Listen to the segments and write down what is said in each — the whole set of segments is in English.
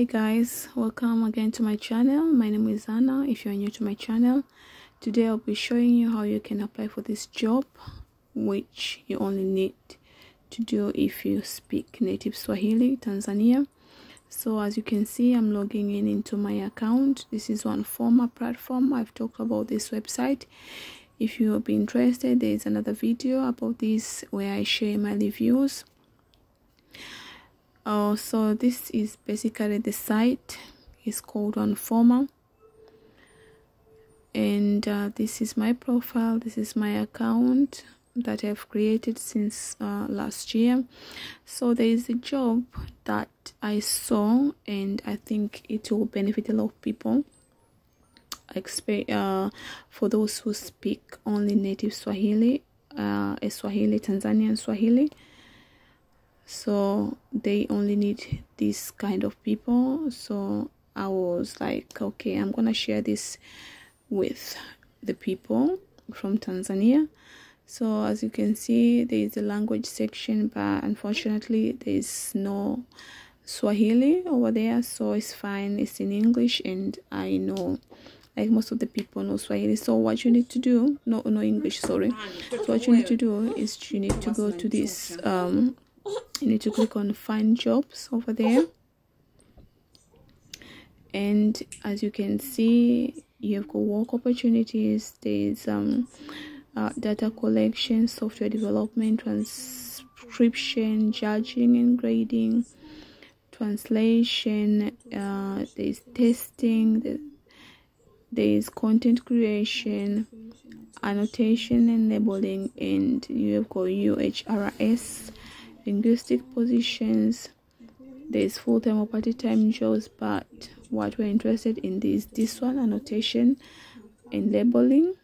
Hi guys, welcome again to my channel. My name is Anna. If you are new to my channel, today I'll be showing you how you can apply for this job, which you only need to do if you speak native Swahili, Tanzania. So as you can see, I'm logging in into my account. This is Oneforma platform. I've talked about this website. If you'll be interested, there is another video about this where I share my reviews. So this is basically the site. It's called Oneforma, and this is my profile. This is my account that I've created since last year. So there is a job that I saw, and I think it will benefit a lot of people. For those who speak only native Swahili, Swahili, Tanzanian Swahili. So they only need this kind of people. So I was like, okay, I'm gonna share this with the people from Tanzania. So as you can see, there is a language section, but unfortunately there is no Swahili over there, so it's fine, it's in English. And I know, like, most of the people know Swahili. So what you need to do, no English, sorry. So what you need to do is you need to go to this you need to click on find jobs over there, and as you can see, you've got work opportunities. There's data collection, software development, transcription, judging and grading, translation, there's testing, there's content creation, annotation and labeling, and you've got UHRS, linguistic positions. There's full-time or part-time jobs, but what we're interested in is this one, annotation and labeling.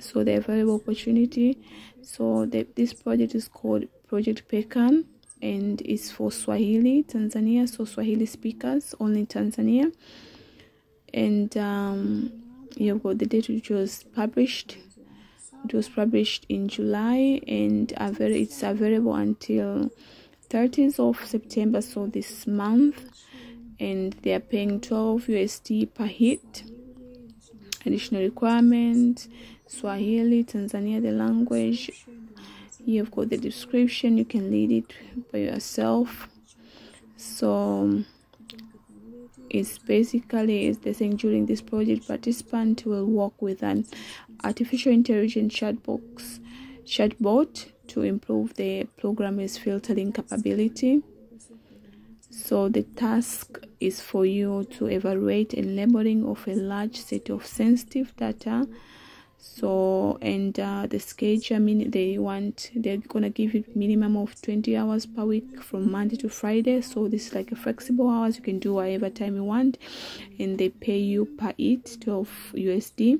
So they're a valuable opportunity. So this project is called Project Pecan, and it's for Swahili, Tanzania. So Swahili speakers only in Tanzania. And you've got the date which was published. It was published in July, and it's available until 30th of September, so this month. And they are paying $12 USD per hit. Additional requirement: Swahili, Tanzania, the language. You've got the description, you can read it by yourself. So it's basically, they're saying during this project, participant will work with an artificial intelligence chatbot to improve the programmer's filtering capability. So the task is for you to evaluate and labeling of a large set of sensitive data. So, and the schedule, I mean, they're gonna give you minimum of 20 hours per week from Monday to Friday. So this is like a flexible hours, you can do whatever time you want, and they pay you per it $12 USD.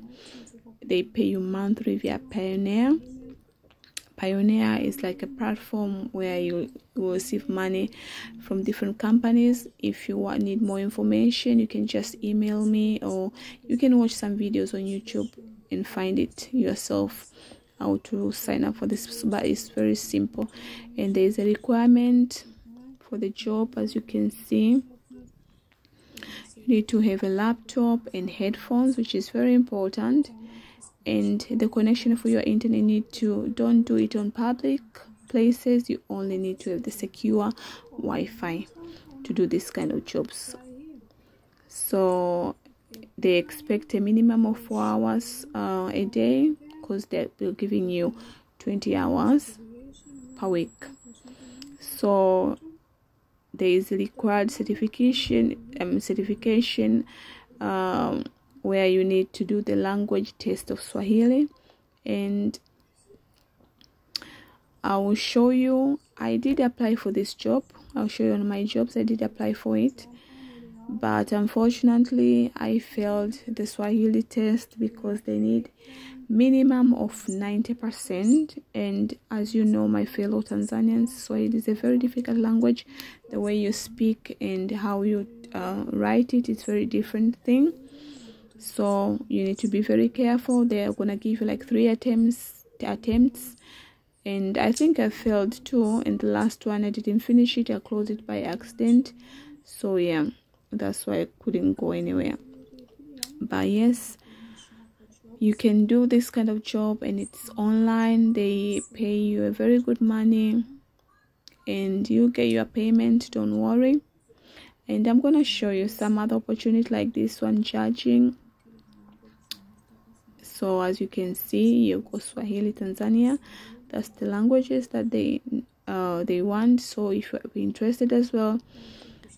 They pay you monthly via Payoneer. Payoneer is like a platform where you will receive money from different companies. If you need more information, you can just email me, or you can watch some videos on YouTube and find it yourself how to sign up for this. But it's very simple, and there is a requirement for the job. As you can see, you need to have a laptop and headphones, which is very important. And the connection for your internet, don't do it on public places. You only need to have the secure Wi-Fi to do this kind of jobs. So they expect a minimum of 4 hours a day, because they're giving you 20 hours per week. So there is required certification where you need to do the language test of Swahili, and I will show you. I did apply for this job. I'll show you on my jobs. I did apply for it, but unfortunately I failed the Swahili test because they need minimum of 90%. And as you know, my fellow Tanzanians, Swahili is a very difficult language. The way you speak and how you write it is very different thing. So you need to be very careful. They're gonna give you like 3 attempts, and I think I failed 2, and the last one I didn't finish it. I closed it by accident. So yeah, that's why I couldn't go anywhere. But yes, you can do this kind of job, and it's online. They pay you a very good money and you get your payment, don't worry. And I'm gonna show you some other opportunities like this one, charging. So as you can see, you've got Swahili, Tanzania. That's the languages that they want. So if you're interested as well,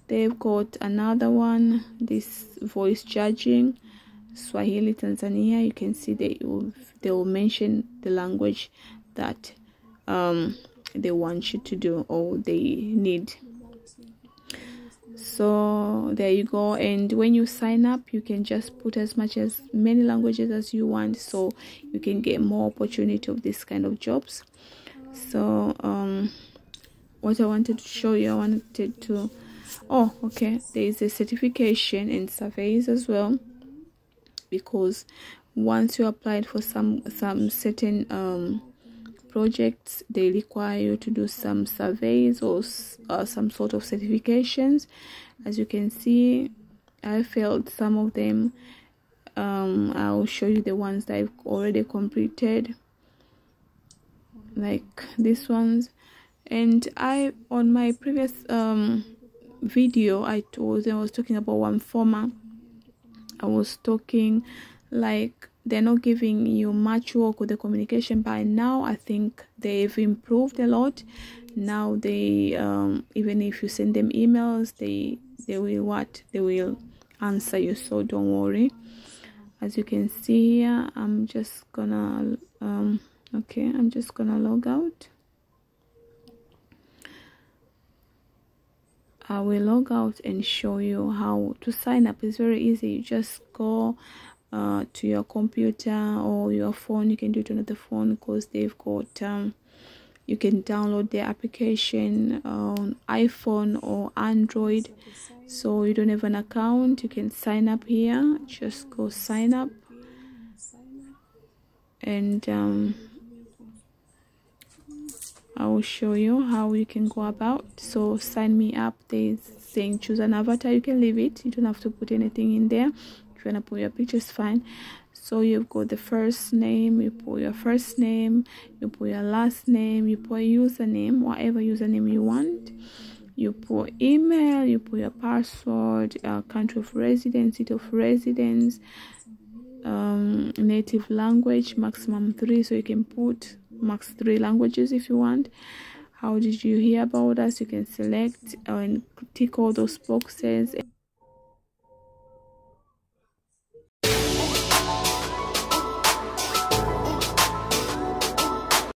they've got another one, this voice charging, Swahili, Tanzania. You can see they will mention the language that they want you to do or they need. So there you go. And when you sign up, you can just put as many languages as you want, so you can get more opportunity of this kind of jobs. So what I wanted to show you, there is a certification and surveys as well, because once you applied for some certain projects, they require you to do some surveys or some sort of certifications. As you can see, I failed some of them. I'll show you the ones that I've already completed, like these ones. And I, on my previous video, I was talking about Oneforma. I was talking like they're not giving you much work with the communication, but now I think they've improved a lot. Now they even if you send them emails, they will answer you, so don't worry. As you can see here, I'm just gonna I'm just gonna log out. I will log out and show you how to sign up. It's very easy. You just go to your computer or your phone. You can do it on the phone, because they've got you can download their application on iPhone or Android. So you don't have an account, you can sign up here. Just go sign up, and I will show you how you can go about. So sign me up, they're saying choose an avatar. You can leave it, you don't have to put anything in there. If you want to put your pictures, fine. So you've got the first name, you put your first name, you put your last name, you put a username, whatever username you want, you put email, you put your password, country of residence, city of residence, native language, maximum 3, so you can put max 3 languages if you want. How did you hear about us? You can select and tick all those boxes.